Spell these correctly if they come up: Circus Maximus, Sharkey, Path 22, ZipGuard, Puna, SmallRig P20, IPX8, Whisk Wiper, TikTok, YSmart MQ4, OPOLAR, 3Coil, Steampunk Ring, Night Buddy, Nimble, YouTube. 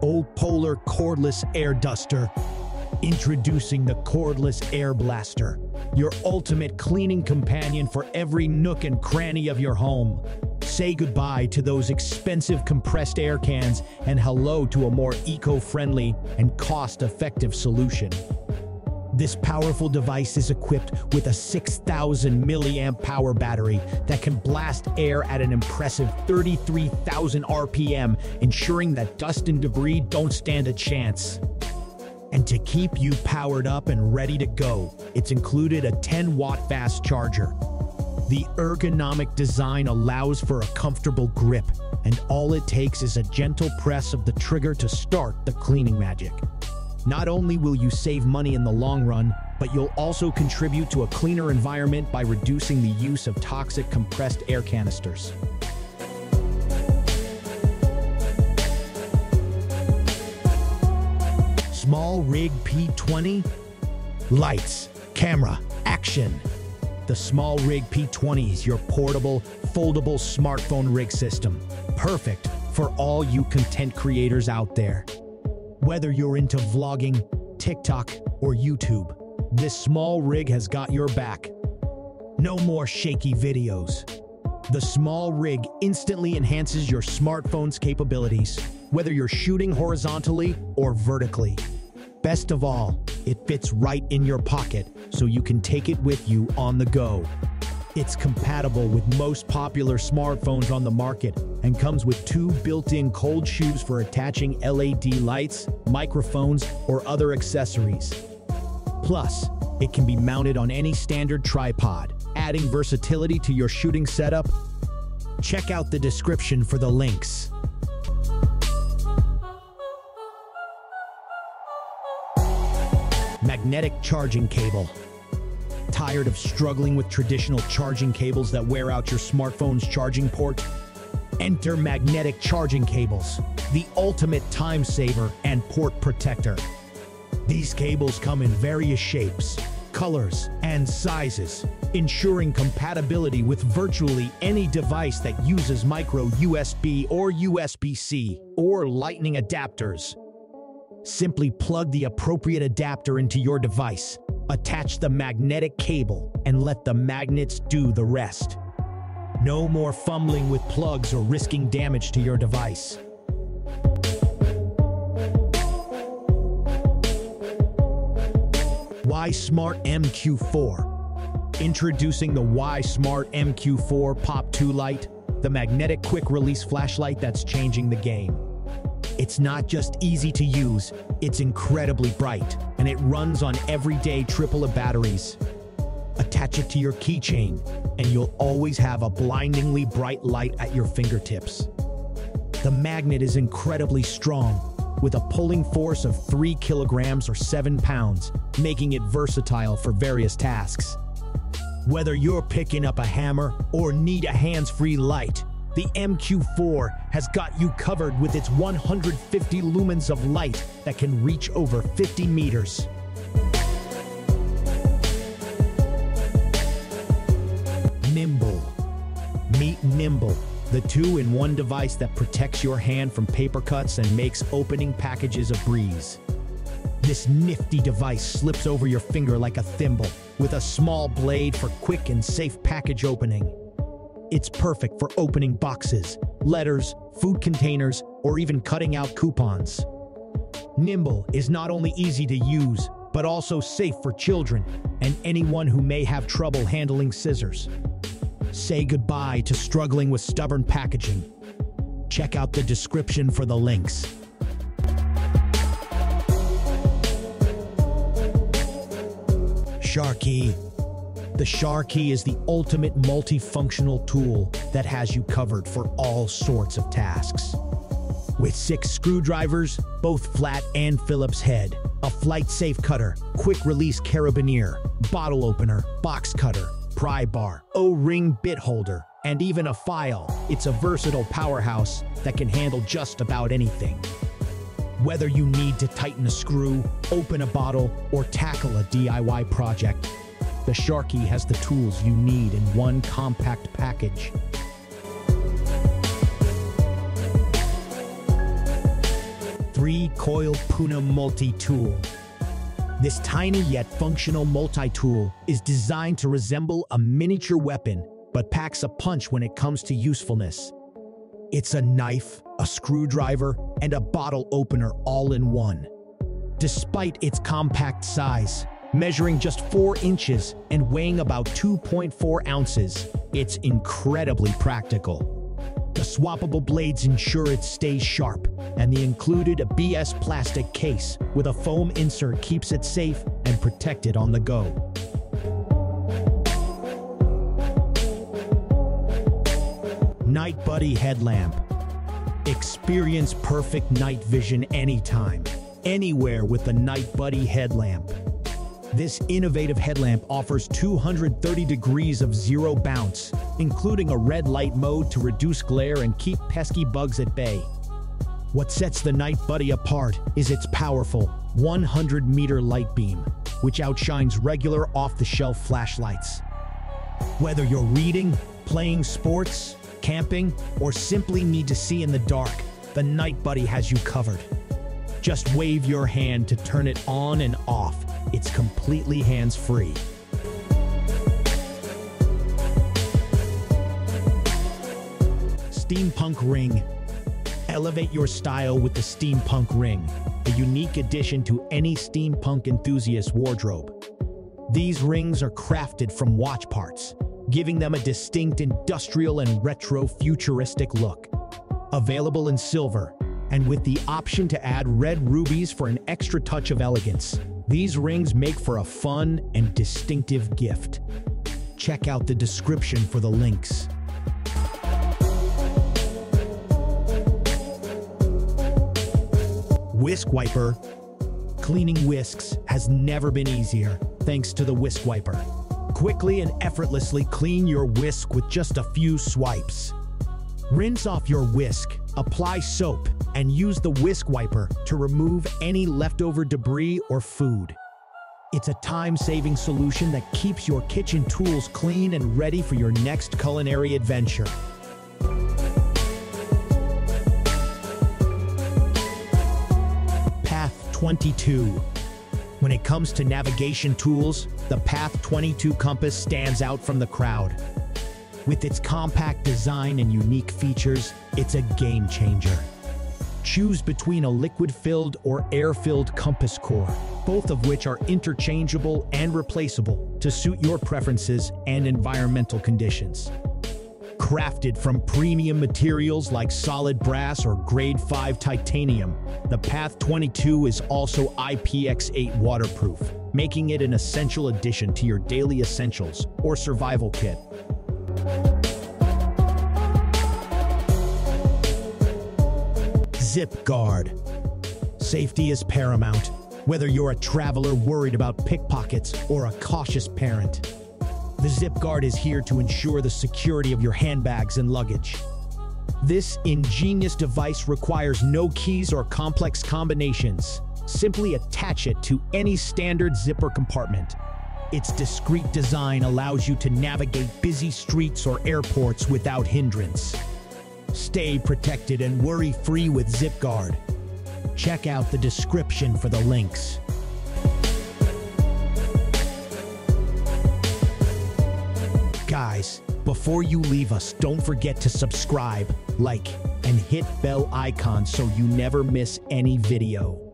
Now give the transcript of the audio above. Old Polar Cordless Air Duster. Introducing the Cordless Air Blaster, your ultimate cleaning companion for every nook and cranny of your home. Say goodbye to those expensive compressed air cans and hello to a more eco-friendly and cost-effective solution. This powerful device is equipped with a 6,000 milliamp power battery that can blast air at an impressive 33,000 RPM, ensuring that dust and debris don't stand a chance. And to keep you powered up and ready to go, it's included a 10-watt fast charger. The ergonomic design allows for a comfortable grip, and all it takes is a gentle press of the trigger to start the cleaning magic. Not only will you save money in the long run, but you'll also contribute to a cleaner environment by reducing the use of toxic compressed air canisters. SmallRig P20. Lights, camera, action. The SmallRig P20 is your portable, foldable smartphone rig system, perfect for all you content creators out there. Whether you're into vlogging, TikTok, or YouTube, this SmallRig has got your back. No more shaky videos. The SmallRig instantly enhances your smartphone's capabilities, whether you're shooting horizontally or vertically. Best of all, it fits right in your pocket, so you can take it with you on the go. It's compatible with most popular smartphones on the market and comes with two built-in cold shoes for attaching LED lights, microphones, or other accessories. Plus, it can be mounted on any standard tripod, adding versatility to your shooting setup. Check out the description for the links. Magnetic charging cable. Tired of struggling with traditional charging cables that wear out your smartphone's charging port? Enter magnetic charging cables, the ultimate time saver and port protector. These cables come in various shapes, colors, and sizes, ensuring compatibility with virtually any device that uses micro USB or USB-C or Lightning adapters. Simply plug the appropriate adapter into your device, attach the magnetic cable, and let the magnets do the rest. No more fumbling with plugs or risking damage to your device. YSmart MQ4. Introducing the YSmart MQ4 Pop 2 Light, the magnetic quick-release flashlight that's changing the game. It's not just easy to use, it's incredibly bright, and it runs on everyday AAA batteries. Attach it to your keychain, and you'll always have a blindingly bright light at your fingertips. The magnet is incredibly strong, with a pulling force of 3 kilograms or 7 pounds, making it versatile for various tasks. Whether you're picking up a hammer or need a hands-free light, the MQ4 has got you covered with its 150 lumens of light that can reach over 50 meters. Nimble. Meet Nimble, the two-in-one device that protects your hand from paper cuts and makes opening packages a breeze. This nifty device slips over your finger like a thimble, with a small blade for quick and safe package opening. It's perfect for opening boxes, letters, food containers, or even cutting out coupons. Nimble is not only easy to use, but also safe for children and anyone who may have trouble handling scissors. Say goodbye to struggling with stubborn packaging. Check out the description for the links. Sharkey. The Sharkey is the ultimate multifunctional tool that has you covered for all sorts of tasks. With 6 screwdrivers, both flat and Phillips head, a flight-safe cutter, quick-release carabiner, bottle opener, box cutter, pry bar, O-ring bit holder, and even a file, it's a versatile powerhouse that can handle just about anything. Whether you need to tighten a screw, open a bottle, or tackle a DIY project, The Sharkey has the tools you need in one compact package. Three-coil Puna multi-tool. This tiny yet functional multi-tool is designed to resemble a miniature weapon, but packs a punch when it comes to usefulness. It's a knife, a screwdriver, and a bottle opener all in one. Despite its compact size, measuring just 4 inches and weighing about 2.4 ounces, it's incredibly practical. The swappable blades ensure it stays sharp, and the included ABS plastic case with a foam insert keeps it safe and protected on the go. Night Buddy headlamp. Experience perfect night vision anytime, anywhere with the Night Buddy headlamp. This innovative headlamp offers 230 degrees of zero bounce, including a red light mode to reduce glare and keep pesky bugs at bay. What sets the Night Buddy apart is its powerful 100-meter light beam, which outshines regular off-the-shelf flashlights. Whether you're reading, playing sports, camping, or simply need to see in the dark, the Night Buddy has you covered. Just wave your hand to turn it on and off. It's completely hands-free. Steampunk Ring. Elevate your style with the Steampunk Ring, a unique addition to any steampunk enthusiast wardrobe. These rings are crafted from watch parts, giving them a distinct industrial and retro-futuristic look. Available in silver, and with the option to add red rubies for an extra touch of elegance. These rings make for a fun and distinctive gift. Check out the description for the links. Whisk Wiper. Cleaning whisks has never been easier thanks to the Whisk Wiper. Quickly and effortlessly clean your whisk with just a few swipes. Rinse off your whisk, apply soap, and use the Whisk Wiper to remove any leftover debris or food. It's a time-saving solution that keeps your kitchen tools clean and ready for your next culinary adventure. Path 22. When it comes to navigation tools, the Path 22 compass stands out from the crowd. With its compact design and unique features, it's a game changer. Choose between a liquid-filled or air-filled compass core, both of which are interchangeable and replaceable to suit your preferences and environmental conditions. Crafted from premium materials like solid brass or grade 5 titanium, the Path 22 is also IPX8 waterproof, making it an essential addition to your daily essentials or survival kit. ZipGuard. Safety is paramount, whether you're a traveler worried about pickpockets or a cautious parent. The ZipGuard is here to ensure the security of your handbags and luggage. This ingenious device requires no keys or complex combinations. Simply attach it to any standard zipper compartment. Its discreet design allows you to navigate busy streets or airports without hindrance. Stay protected and worry-free with ZipGuard. Check out the description for the links. Guys, before you leave us, don't forget to subscribe, like, and hit bell icon so you never miss any video.